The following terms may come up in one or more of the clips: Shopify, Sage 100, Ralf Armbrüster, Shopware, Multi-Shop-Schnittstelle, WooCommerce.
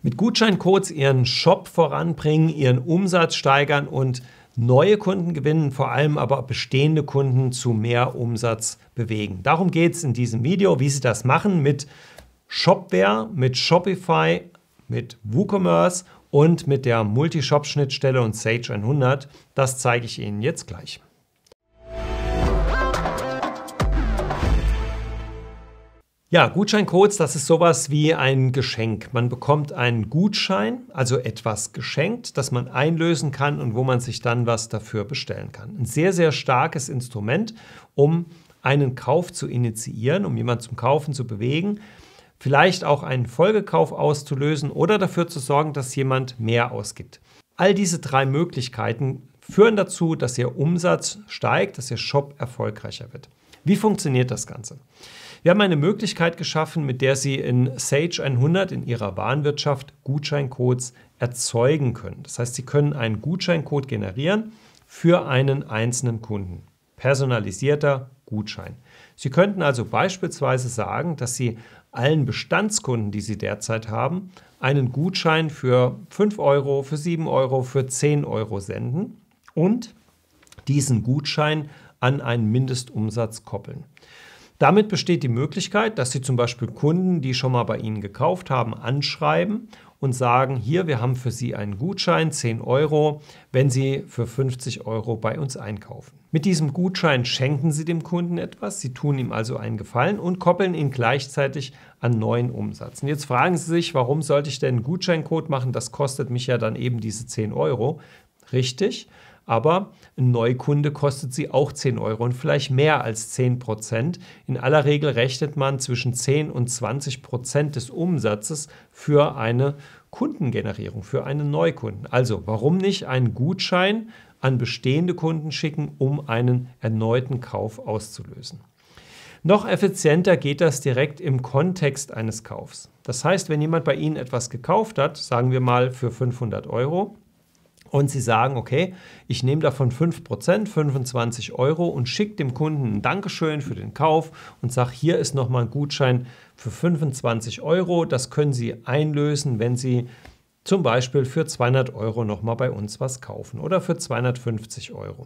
Mit Gutscheincodes Ihren Shop voranbringen, Ihren Umsatz steigern und neue Kunden gewinnen, vor allem aber bestehende Kunden zu mehr Umsatz bewegen. Darum geht es in diesem Video, wie Sie das machen mit Shopware, mit Shopify, mit WooCommerce und mit der Multishop-Schnittstelle und Sage 100. Das zeige ich Ihnen jetzt gleich. Ja, Gutscheincodes, das ist sowas wie ein Geschenk. Man bekommt einen Gutschein, also etwas geschenkt, das man einlösen kann und wo man sich dann was dafür bestellen kann. Ein sehr, sehr starkes Instrument, um einen Kauf zu initiieren, um jemanden zum Kaufen zu bewegen, vielleicht auch einen Folgekauf auszulösen oder dafür zu sorgen, dass jemand mehr ausgibt. All diese drei Möglichkeiten führen dazu, dass Ihr Umsatz steigt, dass Ihr Shop erfolgreicher wird. Wie funktioniert das Ganze? Wir haben eine Möglichkeit geschaffen, mit der Sie in Sage 100 in Ihrer Warenwirtschaft Gutscheincodes erzeugen können. Das heißt, Sie können einen Gutscheincode generieren für einen einzelnen Kunden. Personalisierter Gutschein. Sie könnten also beispielsweise sagen, dass Sie allen Bestandskunden, die Sie derzeit haben, einen Gutschein für 5 Euro, für 7 Euro, für 10 Euro senden und diesen Gutschein an einen Mindestumsatz koppeln. Damit besteht die Möglichkeit, dass Sie zum Beispiel Kunden, die schon mal bei Ihnen gekauft haben, anschreiben und sagen, hier, wir haben für Sie einen Gutschein, 10 Euro, wenn Sie für 50 Euro bei uns einkaufen. Mit diesem Gutschein schenken Sie dem Kunden etwas, Sie tun ihm also einen Gefallen und koppeln ihn gleichzeitig an neuen Umsatz. Und jetzt fragen Sie sich, warum sollte ich denn einen Gutscheincode machen? Das kostet mich ja dann eben diese 10 Euro. Richtig. Aber ein Neukunde kostet Sie auch 10 Euro und vielleicht mehr als 10%. In aller Regel rechnet man zwischen 10 und 20% des Umsatzes für eine Kundengenerierung, für einen Neukunden. Also warum nicht einen Gutschein an bestehende Kunden schicken, um einen erneuten Kauf auszulösen? Noch effizienter geht das direkt im Kontext eines Kaufs. Das heißt, wenn jemand bei Ihnen etwas gekauft hat, sagen wir mal für 500 Euro, und Sie sagen, okay, ich nehme davon 5%, 25 Euro und schicke dem Kunden ein Dankeschön für den Kauf und sage, hier ist nochmal ein Gutschein für 25 Euro. Das können Sie einlösen, wenn Sie zum Beispiel für 200 Euro nochmal bei uns was kaufen oder für 250 Euro.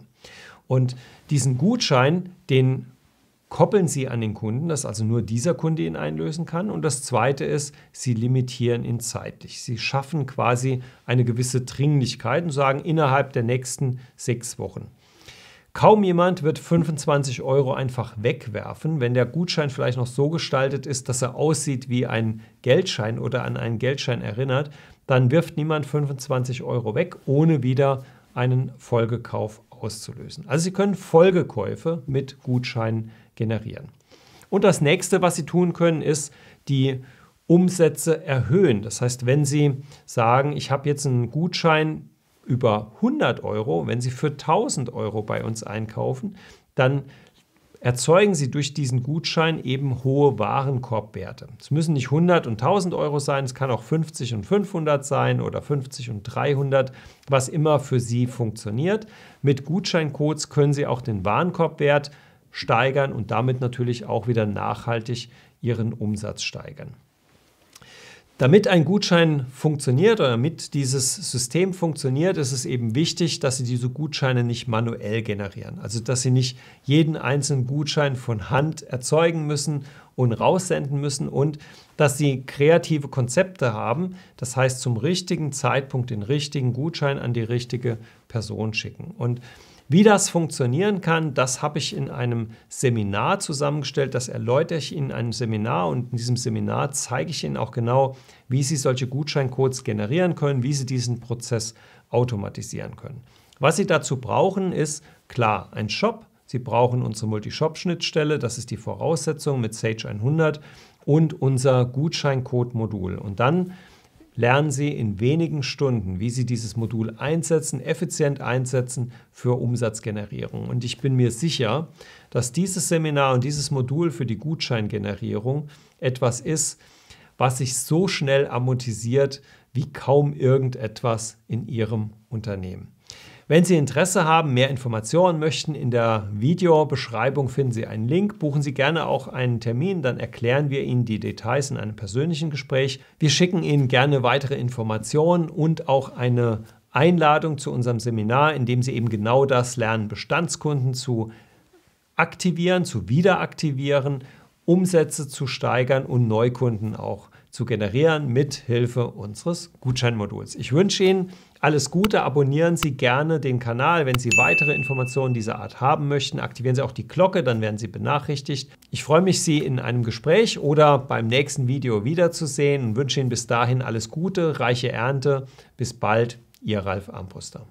Und diesen Gutschein, den koppeln Sie an den Kunden, dass also nur dieser Kunde ihn einlösen kann. Und das Zweite ist, Sie limitieren ihn zeitlich. Sie schaffen quasi eine gewisse Dringlichkeit und sagen, innerhalb der nächsten 6 Wochen. Kaum jemand wird 25 Euro einfach wegwerfen, wenn der Gutschein vielleicht noch so gestaltet ist, dass er aussieht wie ein Geldschein oder an einen Geldschein erinnert. Dann wirft niemand 25 Euro weg, ohne wieder einen Folgekauf auszulösen. Also Sie können Folgekäufe mit Gutscheinen generieren. Und das Nächste, was Sie tun können, ist die Umsätze erhöhen. Das heißt, wenn Sie sagen, ich habe jetzt einen Gutschein über 100 Euro, wenn Sie für 1000 Euro bei uns einkaufen, dann erzeugen Sie durch diesen Gutschein eben hohe Warenkorbwerte. Es müssen nicht 100 und 1000 Euro sein, es kann auch 50 und 500 sein oder 50 und 300, was immer für Sie funktioniert. Mit Gutscheincodes können Sie auch den Warenkorbwert steigern und damit natürlich auch wieder nachhaltig Ihren Umsatz steigern. Damit ein Gutschein funktioniert oder damit dieses System funktioniert, ist es eben wichtig, dass Sie diese Gutscheine nicht manuell generieren. Also dass Sie nicht jeden einzelnen Gutschein von Hand erzeugen müssen und raussenden müssen und dass Sie kreative Konzepte haben. Das heißt, zum richtigen Zeitpunkt den richtigen Gutschein an die richtige Person schicken. Und wie das funktionieren kann, das habe ich in einem Seminar zusammengestellt. Das erläutere ich Ihnen in einem Seminar und in diesem Seminar zeige ich Ihnen auch genau, wie Sie solche Gutscheincodes generieren können, wie Sie diesen Prozess automatisieren können. Was Sie dazu brauchen, ist klar ein Shop. Sie brauchen unsere Multishop-Schnittstelle, das ist die Voraussetzung mit Sage 100 und unser Gutscheincode-Modul. Und dann lernen Sie in wenigen Stunden, wie Sie dieses Modul einsetzen, effizient einsetzen für Umsatzgenerierung. Und ich bin mir sicher, dass dieses Seminar und dieses Modul für die Gutscheingenerierung etwas ist, was sich so schnell amortisiert wie kaum irgendetwas in Ihrem Unternehmen. Wenn Sie Interesse haben, mehr Informationen möchten, in der Videobeschreibung finden Sie einen Link. Buchen Sie gerne auch einen Termin, dann erklären wir Ihnen die Details in einem persönlichen Gespräch. Wir schicken Ihnen gerne weitere Informationen und auch eine Einladung zu unserem Seminar, in dem Sie eben genau das lernen, Bestandskunden zu aktivieren, zu wiederaktivieren, Umsätze zu steigern und Neukunden auch zu generieren mit Hilfe unseres Gutscheinmoduls. Ich wünsche Ihnen alles Gute, abonnieren Sie gerne den Kanal, wenn Sie weitere Informationen dieser Art haben möchten. Aktivieren Sie auch die Glocke, dann werden Sie benachrichtigt. Ich freue mich, Sie in einem Gespräch oder beim nächsten Video wiederzusehen und wünsche Ihnen bis dahin alles Gute, reiche Ernte. Bis bald, Ihr Ralf Armbrüster.